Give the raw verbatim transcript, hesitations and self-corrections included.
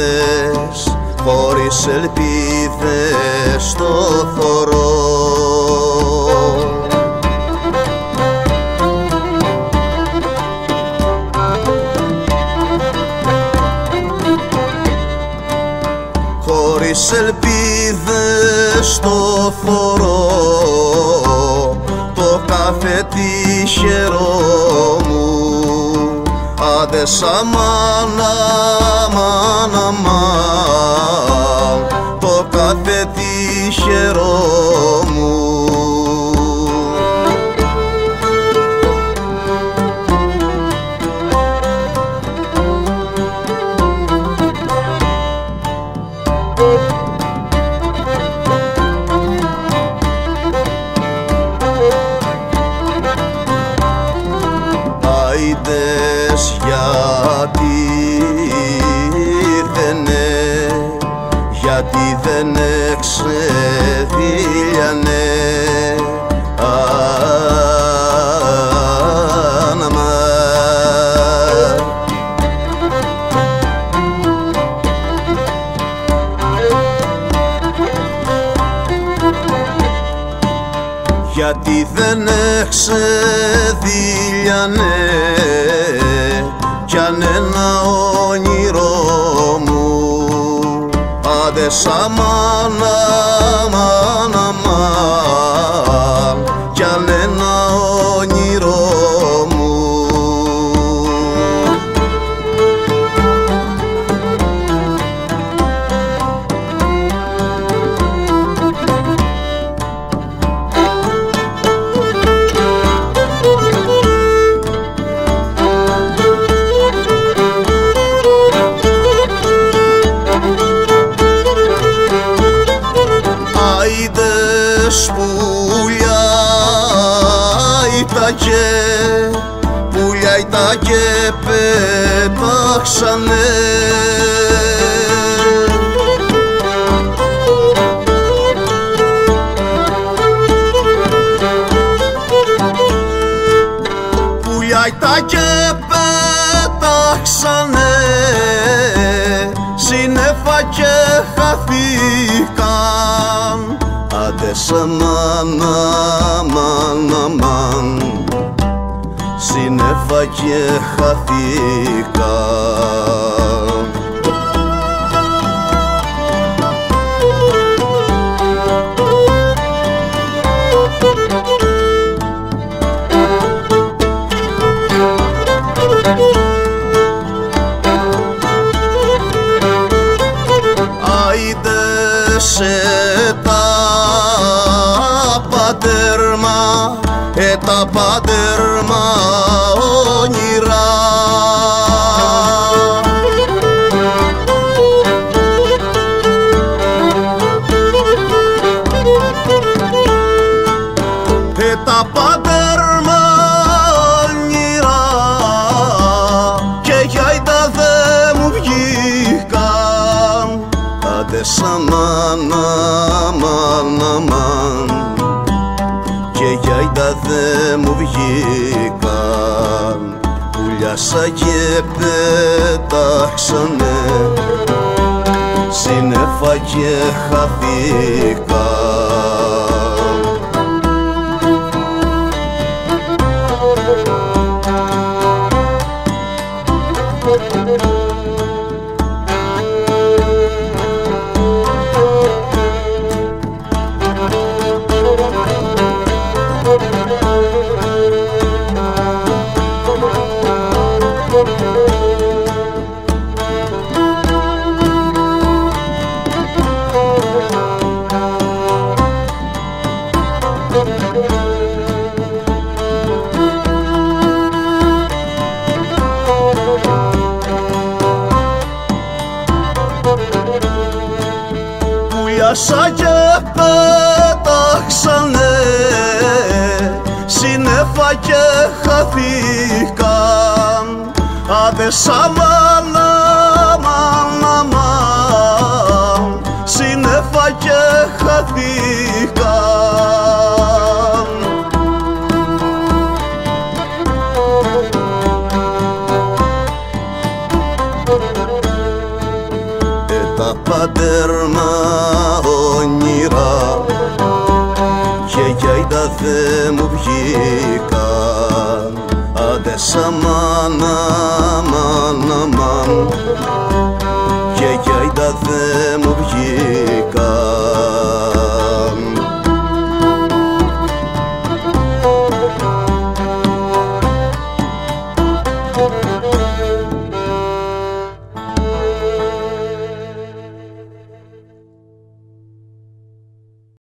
μοίρες χωρίς ελπίδες στο θωρό. Χωρίς ελπίδες στο θωρό το κάθε τυχερό μου. Άντε σαν μάνα, μάνα, μάνα, το κάθε τυχερό μου. Άιντες γιατί δεν ε, γιατί δεν εξεδίλιανε. Γιατί δεν εξεδίλιανε κι αν ένα όνειρό μου. Άντε σαν μάνα, μάνα, μάνα, κι αν ένα όνειρό μου. Πουλιά ήτακε, πουλιά ήτακε πετάξανε. Πουλιά ήτακε πετάξανε, σύννεφα και χαθήκαν. Άντε σαν μάνα, μάνα, μάνα, σύννεφα και χαθήκαν. Άιντε σε τα πατέρμα, ε τα πατέρμα όνειρα. Ε τα πατέρμα όνειρα και για ητά δε μου βγήκαν. Άντε σαν μάνα, μάνα, μάνα, και γιάιντα δε μου βγήκαν. Πουλιάσα και πέταξανε, σύννεφα και χαθήκαν. Πουλιάσα και πέταξανε, σύννεφα και χαθήκαν. Άντε σαν μάνα, μάνα, μάνα, σύννεφα και χαθήκαν. τέρμα όνειρα και γιάιντα δε μου βγήκαν, άντε σαν μάνα, μάνα, μάνα.